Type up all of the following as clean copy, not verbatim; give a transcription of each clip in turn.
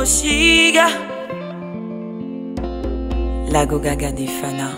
Oshiga, la gogaga des fanas.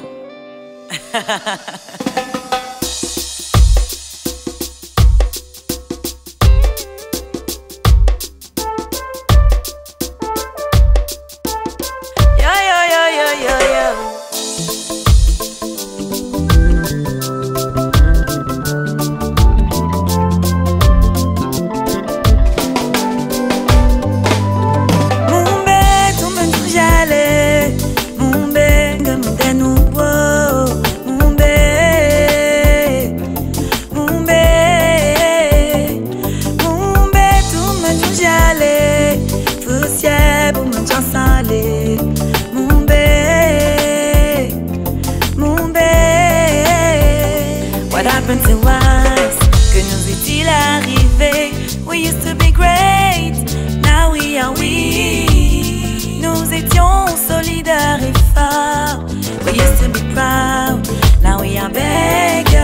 What happened to us? Que nous est-il arrivé? We used to be great, now we are weak. Nous étions solidaires et forts. We used to be proud, now we are beggars.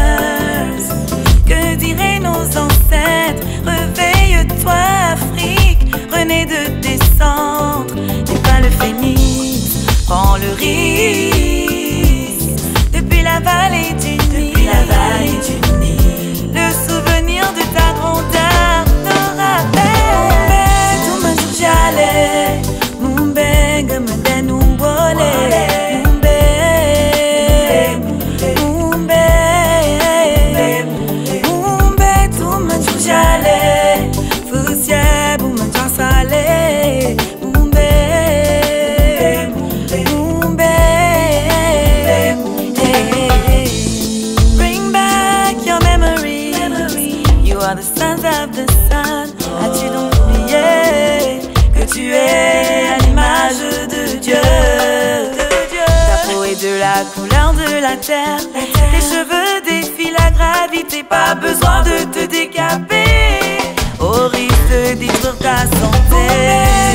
Que diraient nos ancêtres? Réveille-toi Afrique, renaît de tes cendres. N'est pas le phénix, prends le risque. Depuis la vallée du Nil, le souvenir de ta grandeur te rappelle. Mûmbé, tout me jour j'allais. Mûmbé, gamme de nous voler. Mûmbé, Mûmbé, Mûmbé, tout me jour j'allais. Fusier, boum, j'en salais. Mûmbé, Mûmbé. You are the sons of the sun. As-tu donc oublié que tu es à l'image de Dieu? Ta peau est de la couleur de la terre. Tes cheveux défient la gravité. Pas besoin de te décaper au risque de détruire ta santé.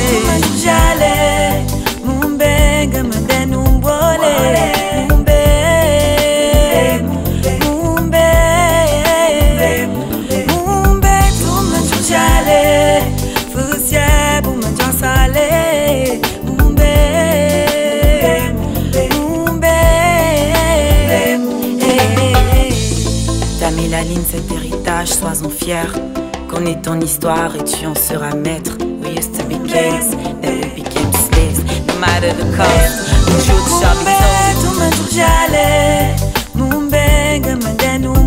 Mûmbé, tout j'allais. Mûmbé, gamme de nous voler. Cet héritage, sois-en fier. Connais ton histoire et tu en seras maître. We used to be kings, then we became slaves. No matter the cost, the truth shall be told. Mûmbé, tout me jour j'allais. Mûmbé, gamme de nous.